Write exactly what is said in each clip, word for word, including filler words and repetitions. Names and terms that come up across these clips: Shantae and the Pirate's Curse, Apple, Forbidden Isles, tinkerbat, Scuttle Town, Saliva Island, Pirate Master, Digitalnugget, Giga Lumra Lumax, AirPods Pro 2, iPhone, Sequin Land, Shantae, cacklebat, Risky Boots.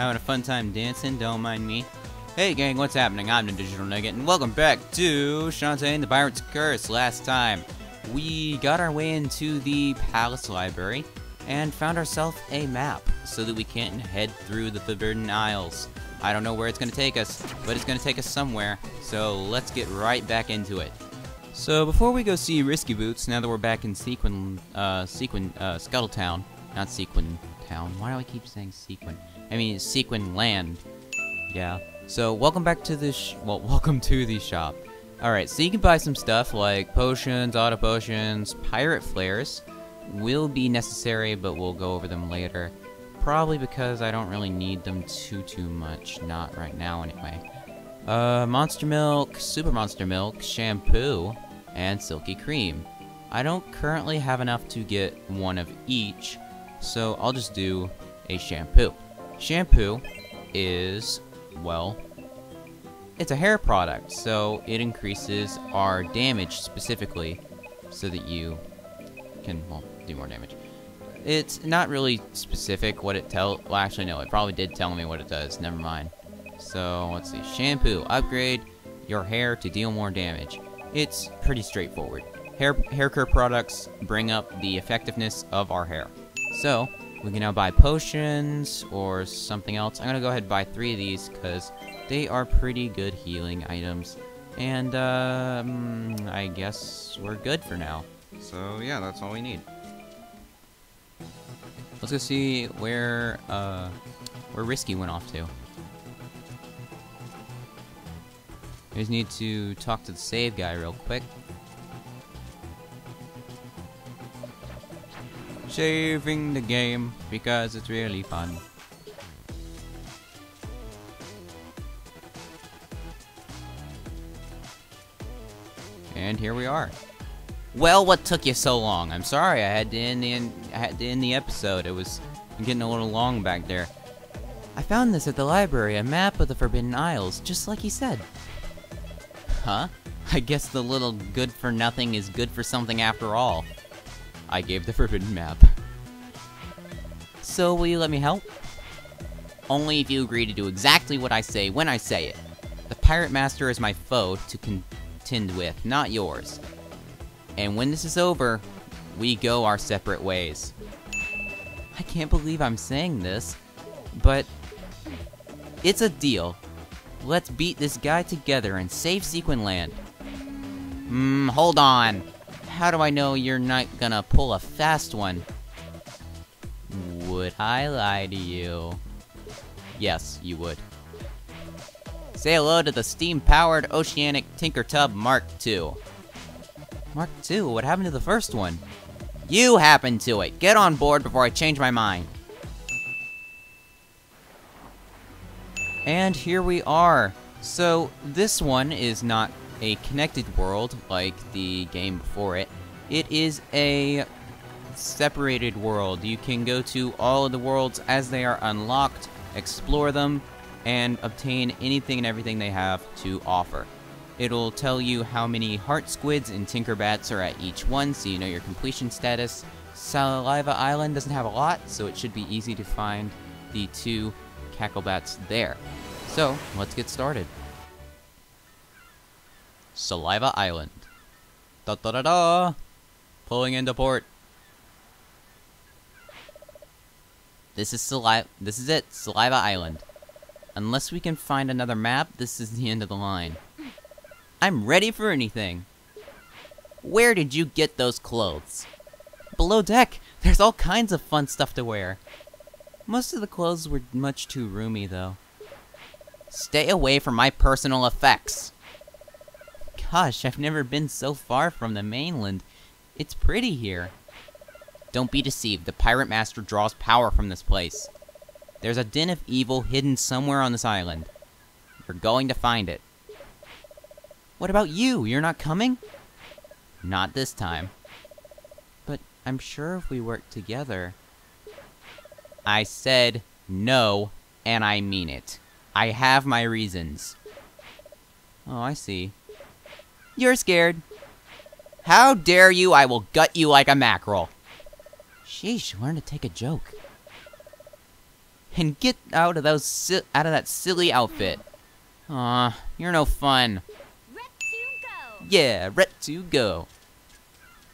Having a fun time dancing, don't mind me. Hey gang, what's happening? I'm the Digital Nugget, and welcome back to Shantae and the Pirate's Curse. Last time, we got our way into the Palace Library, and found ourselves a map, so that we can head through the Forbidden Isles. I don't know where it's gonna take us, but it's gonna take us somewhere, so let's get right back into it. So before we go see Risky Boots, now that we're back in Sequin, uh, Sequin, uh, Scuttle Town, not Sequin Town, why do I keep saying Sequin? I mean, it's Sequin Land. Yeah. So welcome back to the sh well, welcome to the shop. Alright, so you can buy some stuff like potions, auto potions, pirate flares. Will be necessary, but we'll go over them later. Probably because I don't really need them too, too much. Not right now, anyway. Uh, Monster Milk, Super Monster Milk, Shampoo, and Silky Cream. I don't currently have enough to get one of each, so I'll just do a shampoo. Shampoo is, well, it's a hair product, so it increases our damage specifically so that you can, well, do more damage. It's not really specific what it tell- well, actually, no, it probably did tell me what it does. Never mind. So, let's see. Shampoo. Upgrade your hair to deal more damage. It's pretty straightforward. Hair, hair care products bring up the effectiveness of our hair. So, we can now buy potions or something else. I'm gonna go ahead and buy three of these because they are pretty good healing items. And, um, I guess we're good for now. So, yeah, that's all we need. Let's go see where, uh, where Risky went off to. I just need to talk to the save guy real quick. Saving the game because it's really fun. And here we are. Well, what took you so long? I'm sorry, I had to end the end, I had to end the episode. It was getting a little long back there. I found this at the library, a map of the Forbidden Isles, just like he said. Huh? I guess the little good-for-nothing is good for something after all. I gave the forbidden map. So, will you let me help? Only if you agree to do exactly what I say when I say it. The Pirate Master is my foe to contend with, not yours. And when this is over, we go our separate ways. I can't believe I'm saying this, but it's a deal. Let's beat this guy together and save Sequin Land. Hmm, hold on. How do I know you're not gonna pull a fast one? Would I lie to you? Yes, you would. Say hello to the steam-powered Oceanic Tinker Tub Mark two. Mark two? What happened to the first one? You happened to it! Get on board before I change my mind! And here we are. So, this one is not a connected world like the game before it. It is a separated world. You can go to all of the worlds as they are unlocked, explore them, and obtain anything and everything they have to offer. It'll tell you how many heart squids and tinkerbats are at each one, so you know your completion status. Saliva Island doesn't have a lot, so it should be easy to find the two cacklebats there. So, let's get started. Saliva Island. Da da da da! Pulling into port. This is Saliva. This is it, Saliva Island. Unless we can find another map, this is the end of the line. I'm ready for anything. Where did you get those clothes? Below deck! There's all kinds of fun stuff to wear. Most of the clothes were much too roomy, though. Stay away from my personal effects. Gosh, I've never been so far from the mainland. It's pretty here. Don't be deceived. The Pirate Master draws power from this place. There's a den of evil hidden somewhere on this island. We're going to find it. What about you? You're not coming? Not this time. But I'm sure if we work together... I said no, and I mean it. I have my reasons. Oh, I see. You're scared. How dare you? I will gut you like a mackerel. Sheesh, learn to take a joke. and get out of those si out of that silly outfit. Aw, you're no fun. Ret to go. Yeah, ret to go.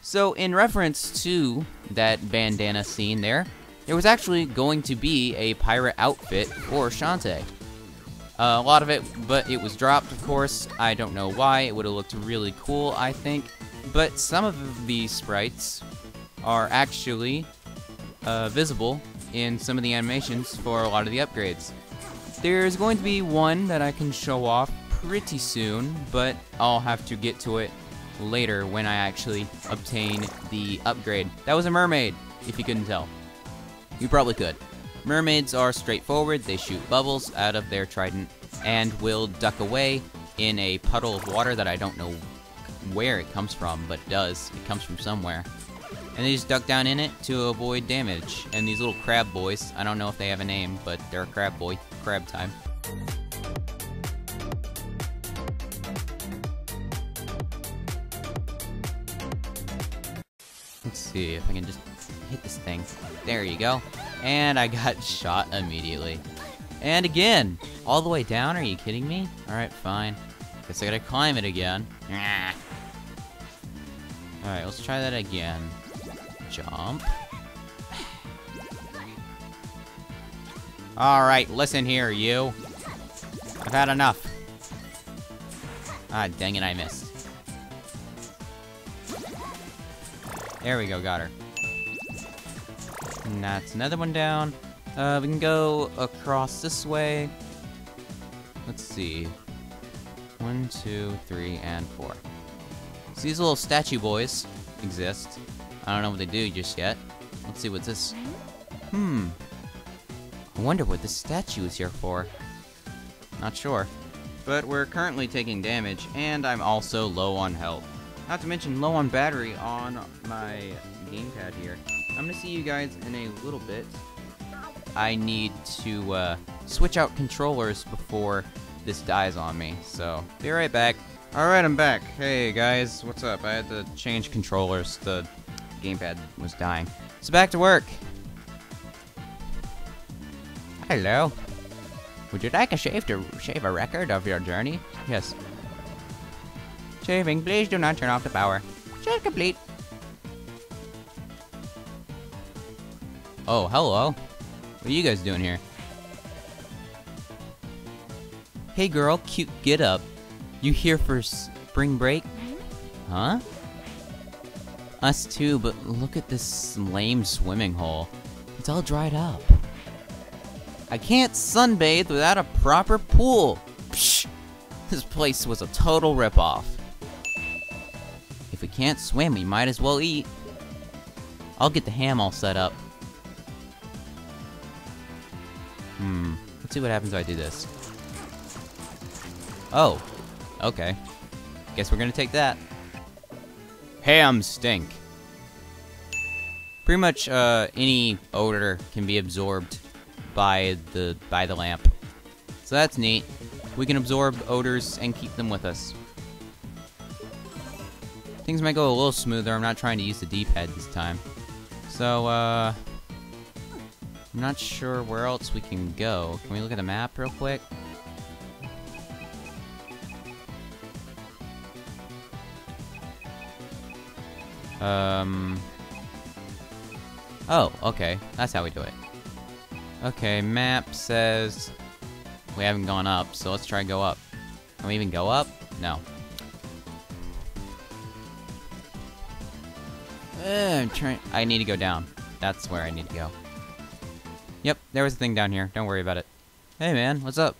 So in reference to that bandana scene there, there was actually going to be a pirate outfit for Shantae. Uh, a lot of it, but it was dropped, of course. I don't know why. It would have looked really cool, I think. But some of these sprites are actually uh, visible in some of the animations for a lot of the upgrades. There's going to be one that I can show off pretty soon, but I'll have to get to it later when I actually obtain the upgrade. That was a mermaid, if you couldn't tell. You probably could. Mermaids are straightforward, they shoot bubbles out of their trident and will duck away in a puddle of water that I don't know where it comes from, but it does. It comes from somewhere. And they just duck down in it to avoid damage. And these little crab boys, I don't know if they have a name, but they're a crab boy. Crab time. Let's see if I can just hit this thing. There you go. And I got shot immediately. And again! All the way down? Are you kidding me? Alright, fine. Guess I gotta climb it again. Alright, let's try that again. Jump. Alright, listen here, you. I've had enough. Ah, dang it, I missed. There we go, got her. And that's another one down. Uh, we can go across this way. Let's see. One, two, three, and four. So these little statue boys exist. I don't know what they do just yet. Let's see what's this. Hmm. I wonder what this statue is here for. Not sure. But we're currently taking damage, and I'm also low on health. Not to mention low on battery on my gamepad here. I'm gonna see you guys in a little bit. I need to uh, switch out controllers before this dies on me, so be right back. Alright, I'm back. Hey guys, what's up? I had to change controllers. The gamepad was dying. So back to work. Hello. Would you like a shave to shave a record of your journey? Yes. Shaving, please do not turn off the power. Just complete. Oh, hello. What are you guys doing here? Hey girl, cute get up. You here for spring break? Huh? Us too, but look at this lame swimming hole. It's all dried up. I can't sunbathe without a proper pool. Psh! This place was a total ripoff. If we can't swim, we might as well eat. I'll get the ham all set up. Hmm. Let's see what happens if I do this. Oh. Okay. Guess we're gonna take that. Ham stink. Pretty much uh, any odor can be absorbed by the by the lamp. So that's neat. We can absorb odors and keep them with us. Things might go a little smoother. I'm not trying to use the D-pad this time. So, uh... I'm not sure where else we can go. Can we look at the map real quick? Um... Oh, okay. That's how we do it. Okay, map says... We haven't gone up, so let's try and go up. Can we even go up? No. Uh, I'm trying... I need to go down. That's where I need to go. Yep, there was a thing down here. Don't worry about it. Hey man, what's up?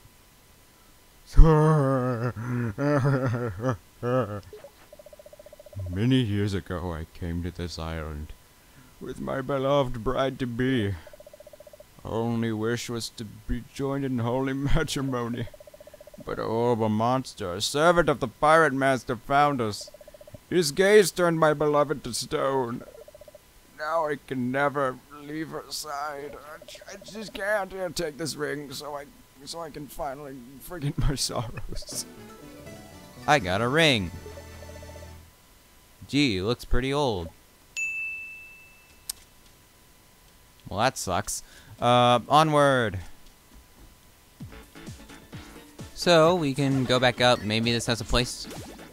Many years ago, I came to this island with my beloved bride-to-be. Our only wish was to be joined in holy matrimony. But a horrible monster, a servant of the Pirate Master, found us. His gaze turned my beloved to stone. Now I can never leave her side. I just can't I take this ring so I, so I can finally forget my sorrows. I got a ring. Gee, looks pretty old. Well, that sucks. Uh, onward! So we can go back up. Maybe this has a place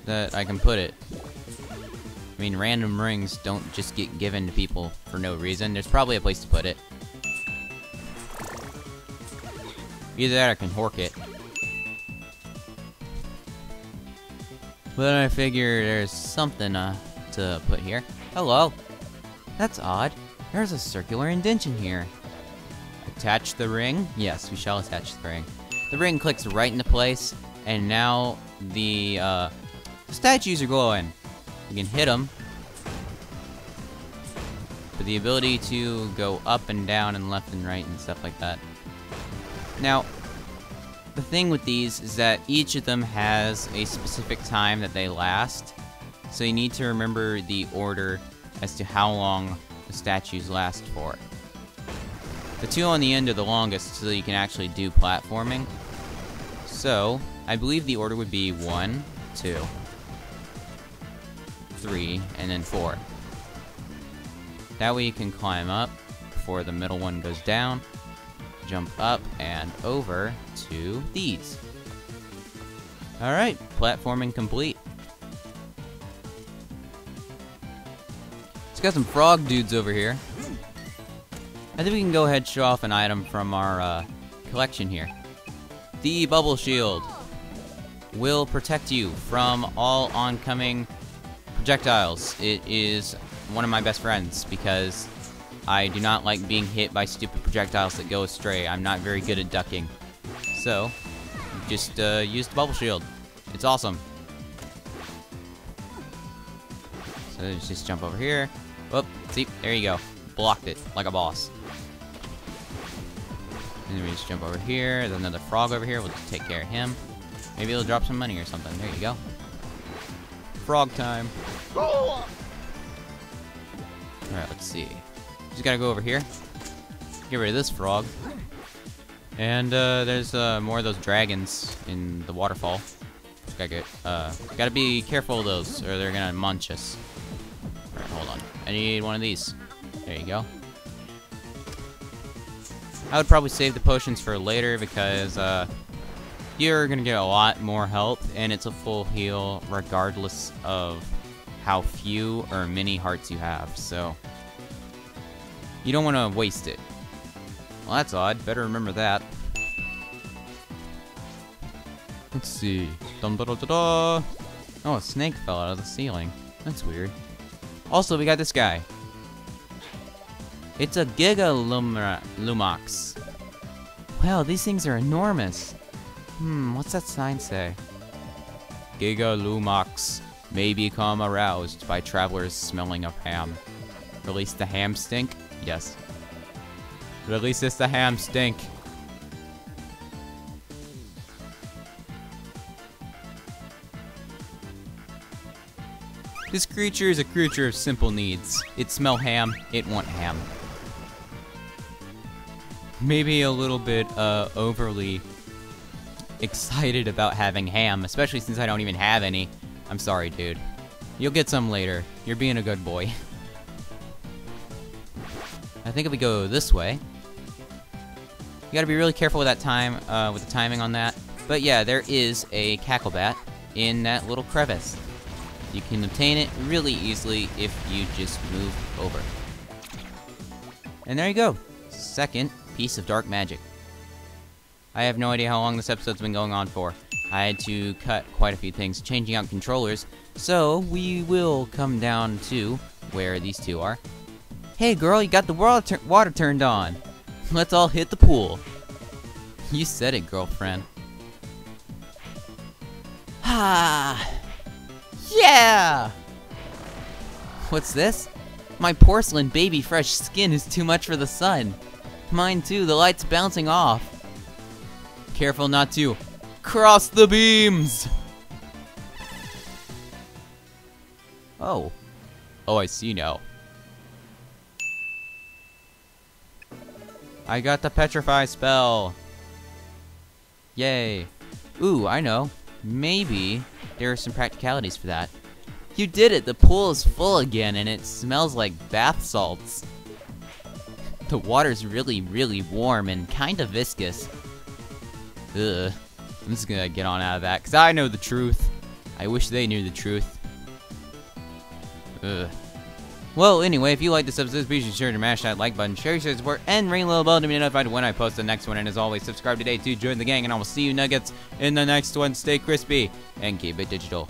that I can put it. I mean, random rings don't just get given to people for no reason. There's probably a place to put it. Either that or I can hork it. But I figure there's something uh, to put here. Hello. That's odd. There's a circular indention here. Attach the ring? Yes, we shall attach the ring. The ring clicks right into place, and now the uh, statues are glowing. You can hit them. But the ability to go up and down and left and right and stuff like that. Now, the thing with these is that each of them has a specific time that they last. So you need to remember the order as to how long the statues last for. The two on the end are the longest, so you can actually do platforming. So, I believe the order would be one, two, three, and then four. That way you can climb up before the middle one goes down, jump up and over to these. Alright, platforming complete. It's got some frog dudes over here. I think we can go ahead and show off an item from our uh, collection here. The bubble shield will protect you from all oncoming projectiles. It is one of my best friends because I do not like being hit by stupid projectiles that go astray. I'm not very good at ducking. So, just uh, use the bubble shield. It's awesome. So let's just jump over here. Whoop, see, there you go. Blocked it, like a boss. And then we just jump over here. There's another frog over here. We'll just take care of him. Maybe he'll drop some money or something. There you go. Frog time. Alright, let's see. Just gotta go over here. Get rid of this frog. And uh, there's uh, more of those dragons in the waterfall. Just gotta get, uh, gotta be careful of those, or they're gonna munch us. Alright, hold on. I need one of these. There you go. I would probably save the potions for later because uh, you're gonna get a lot more health, and it's a full heal regardless of how few or many hearts you have. So. You don't want to waste it. Well, that's odd. Better remember that. Let's see. Dum da da da da. Oh, a snake fell out of the ceiling. That's weird. Also, we got this guy. It's a Giga Lumra Lumax. Wow, these things are enormous. Hmm, what's that sign say? Giga Lumax may become aroused by travelers smelling of ham. Release the ham stink. Yes. Release this the ham stink. This creature is a creature of simple needs. It smell ham, it want ham. Maybe a little bit uh, overly excited about having ham, especially since I don't even have any. I'm sorry, dude. You'll get some later. You're being a good boy. I think if we go this way, you gotta be really careful with that time, uh, with the timing on that. But yeah, there is a cacklebat in that little crevice. You can obtain it really easily if you just move over. And there you go. Second piece of dark magic. I have no idea how long this episode's been going on for. I had to cut quite a few things, changing out controllers. So we will come down to where these two are. Hey girl, you got the water, tur water turned on. Let's all hit the pool. You said it, girlfriend. Ah, yeah! What's this? My porcelain baby fresh skin is too much for the sun. Mine too, the light's bouncing off. Careful not to cross the beams! Oh. Oh, I see now. I got the petrify spell. Yay. Ooh, I know. Maybe there are some practicalities for that. You did it! The pool is full again and it smells like bath salts. The water's really, really warm and kinda viscous. Ugh. I'm just gonna get on out of that, because I know the truth. I wish they knew the truth. Ugh. Well, anyway, if you like this episode, please be sure to mash that like button, share your support, and ring the little bell to be notified when I post the next one. And as always, subscribe today to join the gang, and I will see you nuggets in the next one. Stay crispy, and keep it digital.